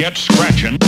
get scratching.